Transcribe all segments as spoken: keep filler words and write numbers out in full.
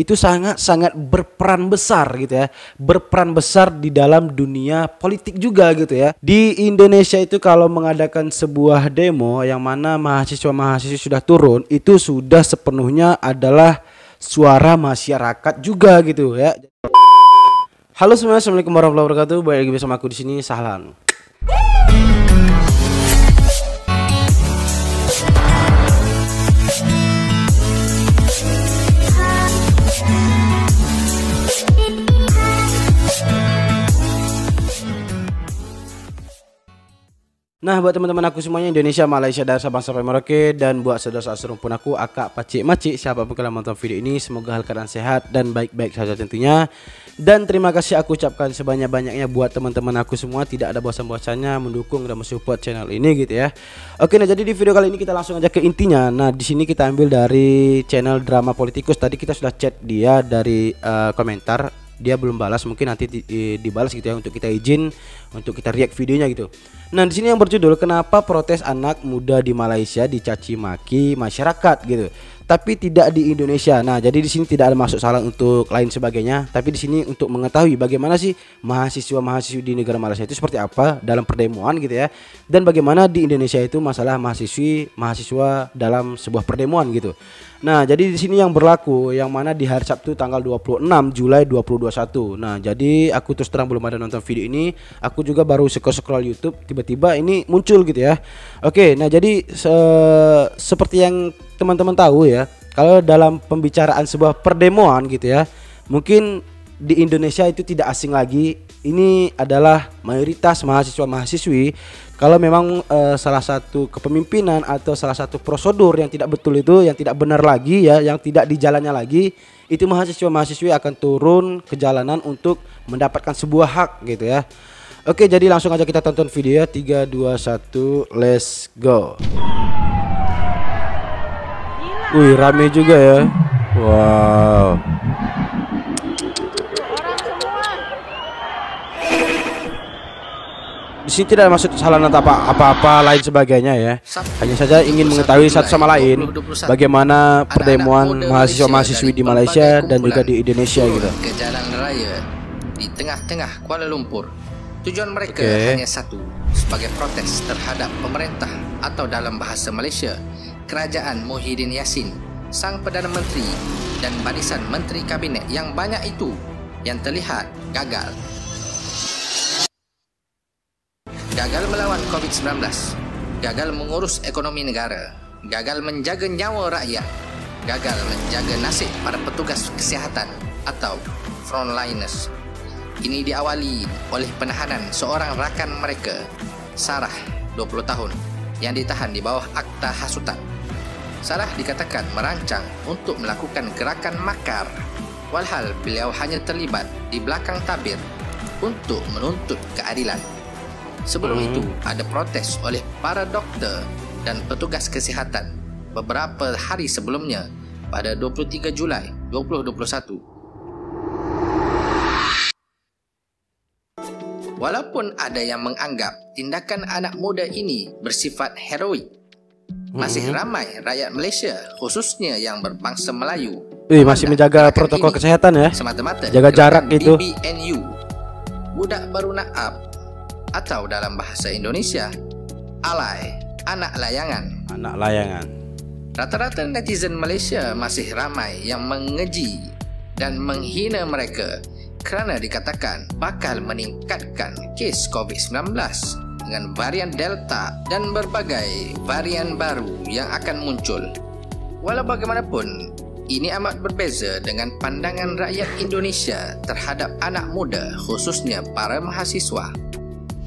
itu sangat-sangat berperan besar gitu ya, berperan besar di dalam dunia politik juga gitu ya. Di Indonesia itu kalau mengadakan sebuah demo yang mana mahasiswa-mahasiswa sudah turun, itu sudah sepenuhnya adalah suara masyarakat juga gitu ya. Halo semuanya, assalamualaikum warahmatullahi wabarakatuh. Balik lagi bersama aku di sini, Sahlan. Nah, buat teman-teman aku semuanya Indonesia, Malaysia, dari Sabang sampai Merauke, dan buat saudara-saudara serumpun aku, akak, pacik, macik, siapapun yang menonton video ini, semoga hal keadaan sehat dan baik-baik saja tentunya. Dan terima kasih aku ucapkan sebanyak-banyaknya buat teman-teman aku semua, tidak ada bosan-bosannya mendukung dan mensupport channel ini gitu ya. Oke, nah jadi di video kali ini kita langsung aja ke intinya. Nah, di sini kita ambil dari channel Drama Politikus. Tadi kita sudah chat dia dari uh, komentar, dia belum balas, mungkin nanti di, di, dibalas gitu ya, untuk kita izin untuk kita react videonya gitu. Nah, di sini yang berjudul kenapa protes anak muda di Malaysia dicaci maki masyarakat gitu, tapi tidak di Indonesia. Nah, jadi di sini tidak ada maksud salah untuk lain sebagainya, tapi di sini untuk mengetahui bagaimana sih mahasiswa-mahasiswi di negara Malaysia itu seperti apa dalam perdemoan gitu ya, dan bagaimana di Indonesia itu masalah mahasiswi mahasiswa dalam sebuah perdemoan gitu. Nah, jadi di sini yang berlaku yang mana di hari Sabtu tanggal dua puluh enam Juli dua ribu dua puluh satu. Nah, jadi aku terus terang belum ada nonton video ini. Aku juga baru scroll-scroll YouTube, tiba-tiba ini muncul gitu ya. Oke, nah jadi se seperti yang teman-teman tahu ya, kalau dalam pembicaraan sebuah perdemoan gitu ya, mungkin di Indonesia itu tidak asing lagi. Ini adalah mayoritas mahasiswa-mahasiswi. Kalau memang e, salah satu kepemimpinan atau salah satu prosedur yang tidak betul itu, yang tidak benar lagi ya, yang tidak di jalannya lagi, itu mahasiswa-mahasiswi akan turun ke jalanan untuk mendapatkan sebuah hak gitu ya. Oke, jadi langsung aja kita tonton video ya. tiga, dua, satu, let's go. Wih, rame juga ya. Wow. Di sini tidak maksud kesalahan atau apa-apa lain sebagainya ya. Hanya saja ingin mengetahui satu sama lain bagaimana pertemuan mahasiswa-mahasiswi di Malaysia dan juga di Indonesia gitu. Ke jalan raya di tengah-tengah Kuala Lumpur. Tujuan mereka okay. hanya satu, sebagai protes terhadap pemerintah atau dalam bahasa Malaysia, kerajaan Muhyiddin Yassin, sang Perdana Menteri dan barisan menteri kabinet yang banyak itu yang terlihat gagal. Gagal melawan COVID sembilan belas, gagal mengurus ekonomi negara, gagal menjaga nyawa rakyat, gagal menjaga nasib para petugas kesihatan atau frontliners. Ini diawali oleh penahanan seorang rakan mereka, Sarah, dua puluh tahun, yang ditahan di bawah Akta Hasutan. Sarah dikatakan merancang untuk melakukan gerakan makar, walhal beliau hanya terlibat di belakang tabir untuk menuntut keadilan. Sebelum itu, ada protes oleh para dokter dan petugas kesihatan beberapa hari sebelumnya pada dua puluh tiga Julai dua ribu dua puluh satu. Walaupun ada yang menganggap tindakan anak muda ini bersifat heroik, masih ramai rakyat Malaysia khususnya yang berbangsa Melayu Wih, masih menjaga protokol kesehatan ya, semata-mata jaga jarak gitu. D B N U, budak baru naab, atau dalam bahasa Indonesia, alay, anak layangan. Anak layangan. Rata-rata netizen Malaysia masih ramai yang mengeji dan menghina mereka kerana dikatakan bakal meningkatkan kes COVID sembilan belas dengan varian Delta dan berbagai varian baru yang akan muncul. Walau bagaimanapun, ini amat berbeza dengan pandangan rakyat Indonesia terhadap anak muda khususnya para mahasiswa.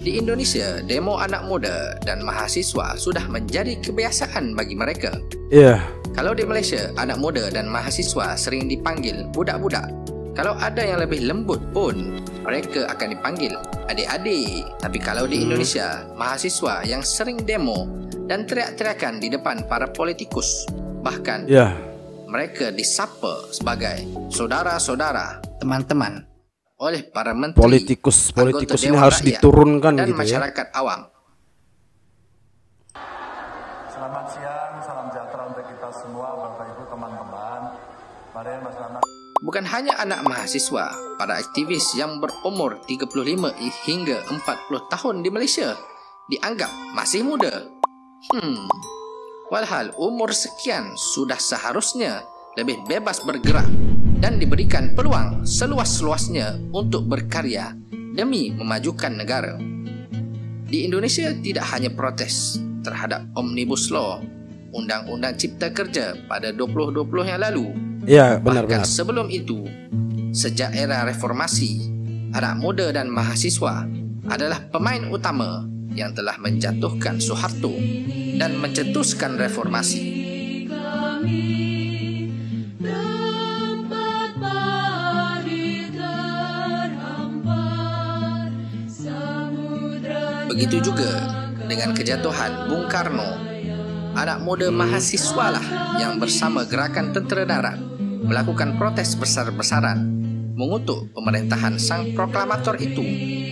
Di Indonesia, demo anak muda dan mahasiswa sudah menjadi kebiasaan bagi mereka. Iya. Yeah. Kalau di Malaysia, anak muda dan mahasiswa sering dipanggil budak-budak. Kalau ada yang lebih lembut pun, mereka akan dipanggil adik-adik. Tapi kalau di Indonesia, hmm. mahasiswa yang sering demo dan teriak-teriakan di depan para politikus, bahkan yeah. mereka disapa sebagai saudara-saudara, teman-teman, oleh para menteri, politikus politikus ini harus diturunkan dan gitu masyarakat ya. Awam. Selamat siang, salam sejahtera untuk kita semua, Bapak Ibu, teman-teman. Mari bersama Bukan hanya anak mahasiswa, para aktivis yang berumur tiga puluh lima hingga empat puluh tahun di Malaysia dianggap masih muda. Hmm, walhal umur sekian sudah seharusnya lebih bebas bergerak dan diberikan peluang seluas-luasnya untuk berkarya demi memajukan negara. Di Indonesia tidak hanya protes terhadap Omnibus Law, Undang-Undang Cipta Kerja pada dua ribu dua puluh yang lalu. Ya, benar, bahkan benar. Sebelum itu, sejak era reformasi, anak muda dan mahasiswa adalah pemain utama yang telah menjatuhkan Soeharto dan mencetuskan reformasi. Begitu juga dengan kejatuhan Bung Karno. Anak muda mahasiswa lah yang bersama gerakan tentera darat melakukan protes besar-besaran mengutuk pemerintahan sang proklamator itu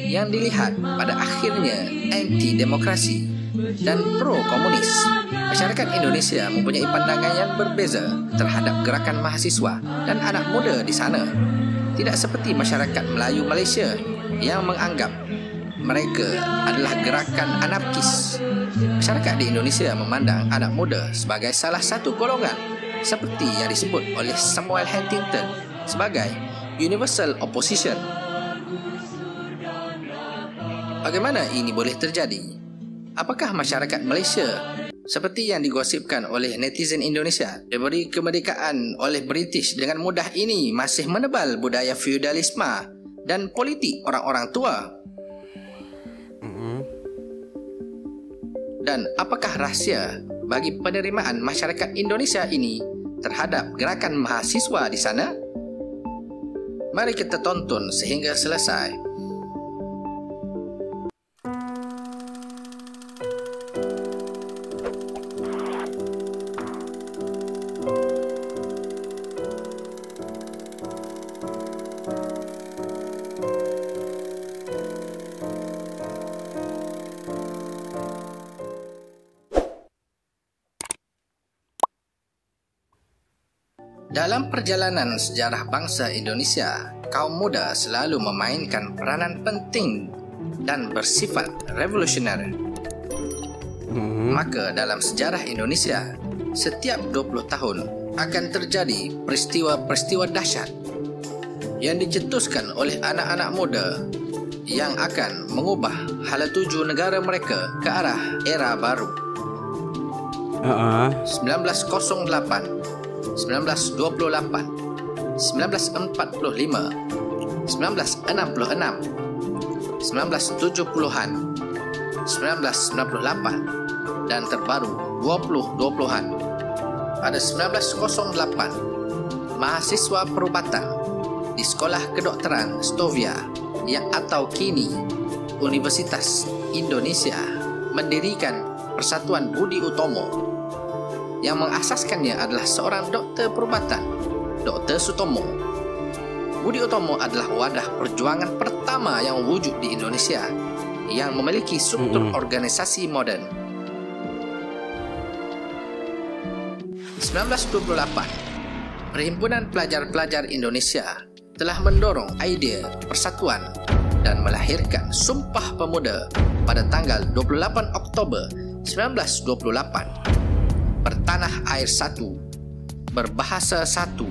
yang dilihat pada akhirnya anti-demokrasi dan pro-komunis. Masyarakat Indonesia mempunyai pandangan yang berbeza terhadap gerakan mahasiswa dan anak muda di sana. Tidak seperti masyarakat Melayu Malaysia yang menganggap mereka adalah gerakan anarkis. Masyarakat di Indonesia memandang anak muda sebagai salah satu golongan seperti yang disebut oleh Samuel Huntington sebagai universal opposition. Bagaimana ini boleh terjadi? Apakah masyarakat Malaysia seperti yang digosipkan oleh netizen Indonesia diberi kemerdekaan oleh British dengan mudah ini masih menebal budaya feudalisme dan politik orang-orang tua? Dan apakah rahsia bagi penerimaan masyarakat Indonesia ini terhadap gerakan mahasiswa di sana? Mari kita tonton sehingga selesai. Dalam perjalanan sejarah bangsa Indonesia, kaum muda selalu memainkan peranan penting dan bersifat revolusioner. Hmm. Maka dalam sejarah Indonesia, setiap dua puluh tahun akan terjadi peristiwa-peristiwa dahsyat yang dicetuskan oleh anak-anak muda yang akan mengubah hala tuju negara mereka ke arah era baru. Uh-uh. seribu sembilan ratus delapan, seribu sembilan ratus dua puluh delapan, seribu sembilan ratus empat puluh lima, seribu sembilan ratus enam puluh enam, seribu sembilan ratus tujuh puluhan, seribu sembilan ratus sembilan puluh delapan, dan terbaru dua ribu dua puluhan. Pada seribu sembilan ratus delapan, mahasiswa perubatan di Sekolah Kedokteran Stovia yang atau kini Universitas Indonesia mendirikan Persatuan Budi Utomo. Yang mengasaskannya adalah seorang dokter perubatan, Dokter Sutomo. Budi Utomo adalah wadah perjuangan pertama yang wujud di Indonesia yang memiliki struktur mm-hmm. organisasi modern. seribu sembilan ratus dua puluh delapan, Perhimpunan Pelajar-pelajar Indonesia telah mendorong idea persatuan dan melahirkan Sumpah Pemuda pada tanggal dua puluh lapan Oktober seribu sembilan ratus dua puluh delapan. Bertanah air satu, berbahasa satu,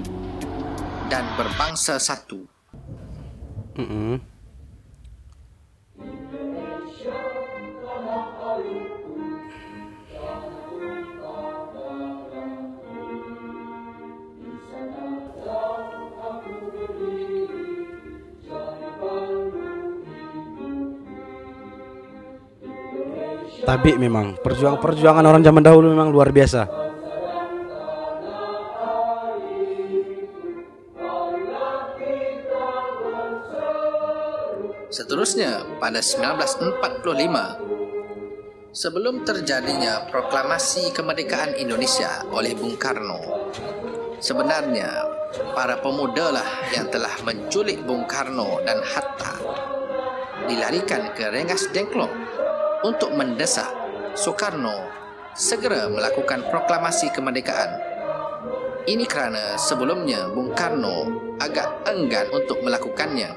dan berbangsa satu. Mm-hmm. Tapi memang perjuangan-perjuangan orang zaman dahulu memang luar biasa. Seterusnya pada seribu sembilan ratus empat puluh lima, sebelum terjadinya proklamasi kemerdekaan Indonesia oleh Bung Karno, sebenarnya para pemuda lah yang telah menculik Bung Karno dan Hatta dilarikan ke Rengasdengklok untuk mendesak Soekarno segera melakukan proklamasi kemerdekaan. Ini karena sebelumnya Bung Karno agak enggan untuk melakukannya.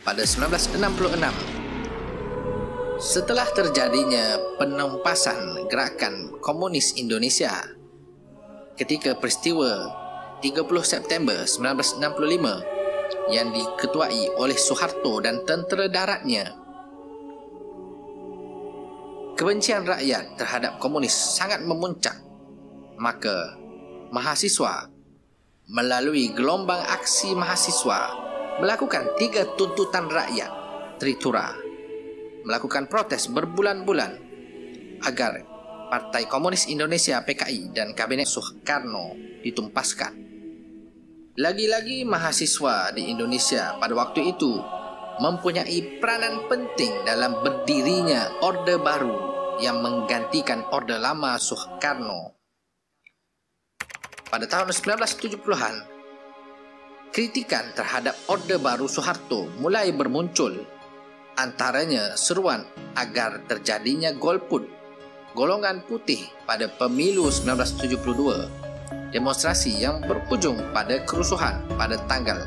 Pada seribu sembilan ratus enam puluh enam, setelah terjadinya penempasan gerakan komunis Indonesia, ketika peristiwa tiga puluh September seribu sembilan ratus enam puluh lima yang diketuai oleh Soeharto dan tentera daratnya, kebencian rakyat terhadap komunis sangat memuncak. Maka, mahasiswa melalui gelombang aksi mahasiswa melakukan tiga tuntutan rakyat Tritura, melakukan protes berbulan-bulan agar Partai Komunis Indonesia P K I dan Kabinet Soekarno ditumpaskan. Lagi-lagi mahasiswa di Indonesia pada waktu itu mempunyai peranan penting dalam berdirinya Orde Baru yang menggantikan Orde Lama Soekarno. Pada tahun seribu sembilan ratus tujuh puluhan, kritikan terhadap Orde Baru Soeharto mulai bermuncul. Antaranya seruan agar terjadinya golput, golongan putih pada pemilu seribu sembilan ratus tujuh puluh dua, demonstrasi yang berujung pada kerusuhan pada tanggal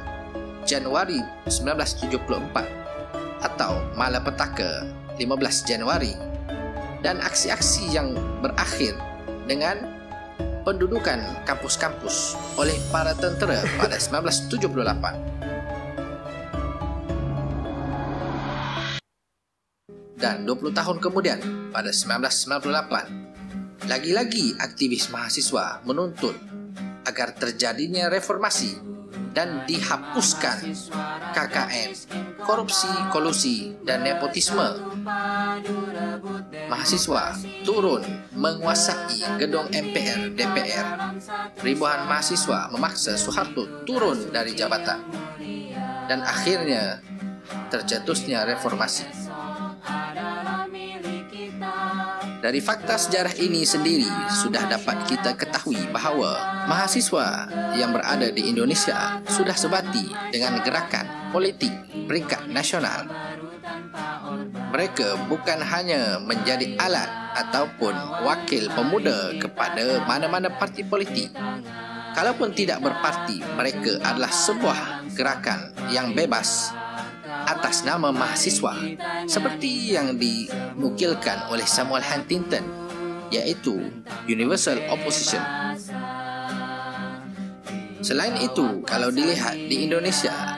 Januari seribu sembilan ratus tujuh puluh empat atau malapetaka lima belas Januari, dan aksi-aksi yang berakhir dengan pendudukan kampus-kampus oleh para tentera pada seribu sembilan ratus tujuh puluh delapan. Dan dua puluh tahun kemudian pada seribu sembilan ratus sembilan puluh delapan, lagi-lagi aktivis mahasiswa menuntut agar terjadinya reformasi dan dihapuskan K K N, korupsi, kolusi, dan nepotisme. Mahasiswa turun menguasai gedung M P R D P R. Ribuan mahasiswa memaksa Soeharto turun dari jabatan. Dan akhirnya tercetusnya reformasi. Dari fakta sejarah ini sendiri sudah dapat kita ketahui bahawa mahasiswa yang berada di Indonesia sudah sebati dengan gerakan politik peringkat nasional. Mereka bukan hanya menjadi alat ataupun wakil pemuda kepada mana-mana parti politik. Kalaupun tidak berparti, mereka adalah sebuah gerakan yang bebas atas nama mahasiswa, seperti yang dinukilkan oleh Samuel Huntington, yaitu Universal Opposition. Selain itu, kalau dilihat di Indonesia,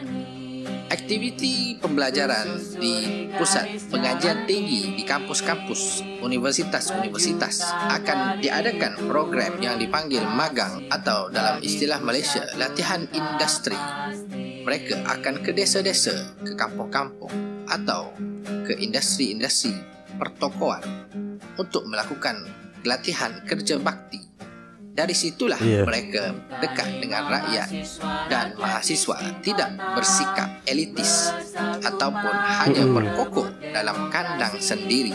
aktiviti pembelajaran di pusat pengajian tinggi di kampus-kampus, universitas-universitas akan diadakan program yang dipanggil magang atau dalam istilah Malaysia, latihan industri. Mereka akan ke desa-desa, ke kampung-kampung, atau ke industri-industri pertokoan untuk melakukan latihan kerja bakti. Dari situlah yeah. mereka dekat dengan rakyat, dan mahasiswa tidak bersikap elitis ataupun hanya mm-hmm. berkokoh dalam kandang sendiri.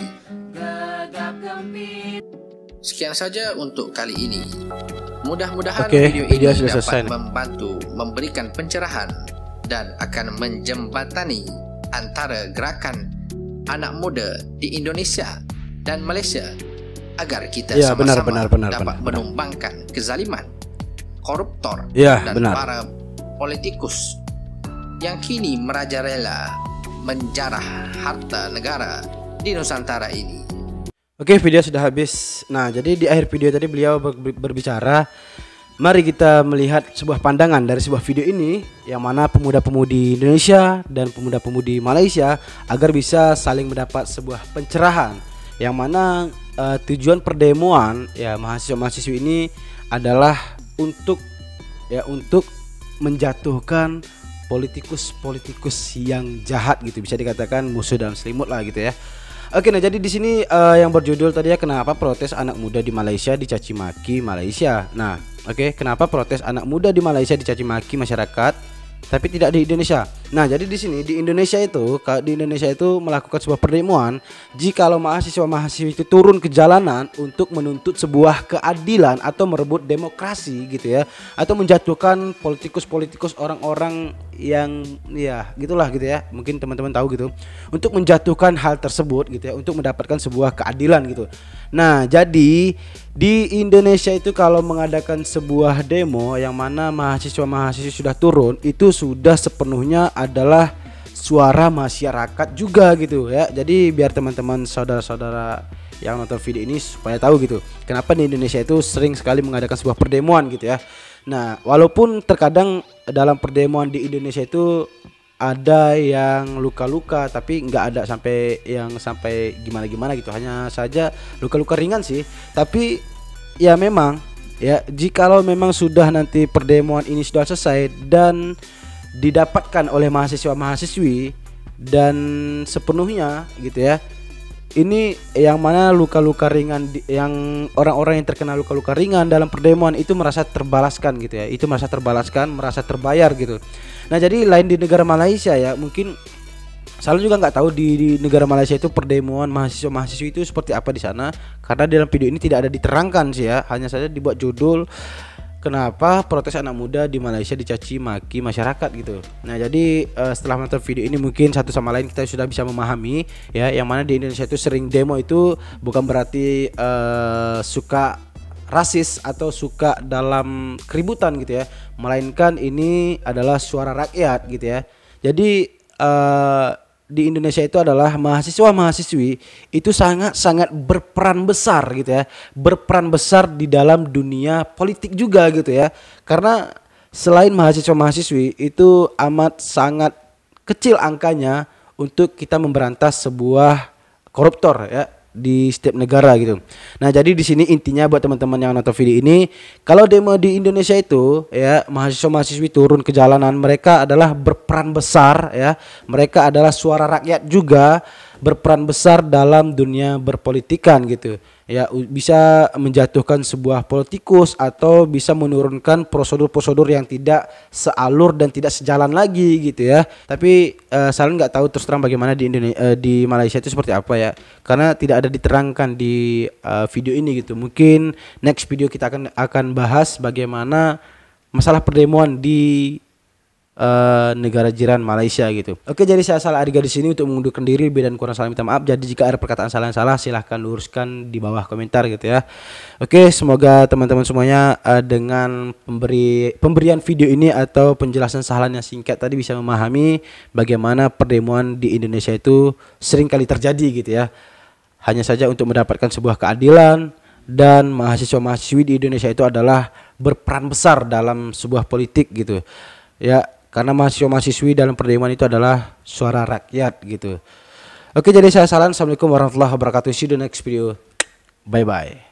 Sekian saja untuk kali ini. Mudah-mudahan okay, video ini dapat selesai. membantu memberikan pencerahan dan akan menjembatani antara gerakan anak muda di Indonesia dan Malaysia agar kita ya, sama-sama benar, benar, benar, dapat benar, menumbangkan benar. kezaliman, koruptor, ya, dan benar. para politikus yang kini merajalela menjarah harta negara di Nusantara ini. Oke, video sudah habis. Nah, jadi di akhir video tadi beliau berbicara, mari kita melihat sebuah pandangan dari sebuah video ini yang mana pemuda-pemudi Indonesia dan pemuda-pemudi Malaysia agar bisa saling mendapat sebuah pencerahan yang mana uh, tujuan perdemoan ya mahasiswa-mahasiswi ini adalah untuk ya untuk menjatuhkan politikus-politikus yang jahat gitu, bisa dikatakan musuh dalam selimut lah gitu ya. Oke, nah jadi di sini uh, yang berjudul tadi ya, kenapa protes anak muda di Malaysia dicaci maki Malaysia. Nah, oke, kenapa protes anak muda di Malaysia dicaci maki masyarakat? tapi tidak di Indonesia. Nah, jadi di sini di Indonesia itu di Indonesia itu melakukan sebuah perdemuan jikalau mahasiswa-mahasiswa itu turun ke jalanan untuk menuntut sebuah keadilan atau merebut demokrasi gitu ya, atau menjatuhkan politikus-politikus, orang-orang yang ya gitulah gitu ya. Mungkin teman-teman tahu gitu. Untuk menjatuhkan hal tersebut gitu ya, untuk mendapatkan sebuah keadilan gitu. Nah, jadi di Indonesia itu kalau mengadakan sebuah demo yang mana mahasiswa-mahasiswa sudah turun, itu sudah sepenuhnya adalah suara masyarakat juga gitu ya. Jadi biar teman-teman saudara-saudara yang nonton video ini supaya tahu gitu, kenapa di Indonesia itu sering sekali mengadakan sebuah perdemuan gitu ya. Nah, walaupun terkadang dalam perdemuan di Indonesia itu ada yang luka-luka, tapi nggak ada sampai yang sampai gimana-gimana gitu, hanya saja luka-luka ringan sih. Tapi ya memang ya, jikalau memang sudah nanti perdemuan ini sudah selesai dan didapatkan oleh mahasiswa-mahasiswi dan sepenuhnya gitu ya, ini yang mana luka-luka ringan, yang orang-orang yang terkena luka-luka ringan dalam perdemuan itu merasa terbalaskan gitu ya, itu merasa terbalaskan, merasa terbayar gitu. Nah, jadi lain di negara Malaysia ya, mungkin saya juga nggak tahu di, di negara Malaysia itu perdemuan mahasiswa-mahasiswi itu seperti apa di sana, karena dalam video ini tidak ada diterangkan sih ya, hanya saja dibuat judul kenapa protes anak muda di Malaysia dicaci maki masyarakat gitu. Nah, jadi uh, setelah menonton video ini mungkin satu sama lain kita sudah bisa memahami ya, yang mana di Indonesia itu sering demo itu bukan berarti uh, suka rasis atau suka dalam keributan gitu ya, melainkan ini adalah suara rakyat gitu ya. Jadi uh, di Indonesia itu adalah mahasiswa-mahasiswi itu sangat-sangat berperan besar gitu ya, berperan besar di dalam dunia politik juga gitu ya, karena selain mahasiswa-mahasiswi itu amat sangat kecil angkanya untuk kita memberantas sebuah koruptor ya di setiap negara gitu. Nah, jadi di sini intinya buat teman-teman yang nonton video ini, kalau demo di Indonesia itu ya, mahasiswa-mahasiswi turun ke jalanan, mereka adalah berperan besar ya, mereka adalah suara rakyat juga, berperan besar dalam dunia berpolitikan gitu ya, bisa menjatuhkan sebuah politikus atau bisa menurunkan prosedur-prosedur yang tidak sealur dan tidak sejalan lagi gitu ya. Tapi uh, saya nggak tahu terus terang bagaimana di Indonesia, uh, di Malaysia itu seperti apa ya, karena tidak ada diterangkan di uh, video ini gitu. Mungkin next video kita akan akan bahas bagaimana masalah perdemuan di Uh, negara jiran Malaysia gitu. Oke, jadi saya Salah Ariga di sini untuk mengundurkan diri, lebih dan kurang salah minta maaf. Jadi jika ada perkataan salah yang salah silahkan luruskan di bawah komentar gitu ya. Oke, semoga teman-teman semuanya uh, dengan pemberi pemberian video ini atau penjelasan salan yang singkat tadi bisa memahami bagaimana perdemuan di Indonesia itu sering kali terjadi gitu ya. Hanya saja untuk mendapatkan sebuah keadilan, dan mahasiswa-mahasiswi di Indonesia itu adalah berperan besar dalam sebuah politik gitu ya, karena mahasiswa-mahasiswi dalam perdemuan itu adalah suara rakyat gitu. Oke, jadi saya Salan. Assalamualaikum warahmatullahi wabarakatuh. See you the next video. Bye-bye.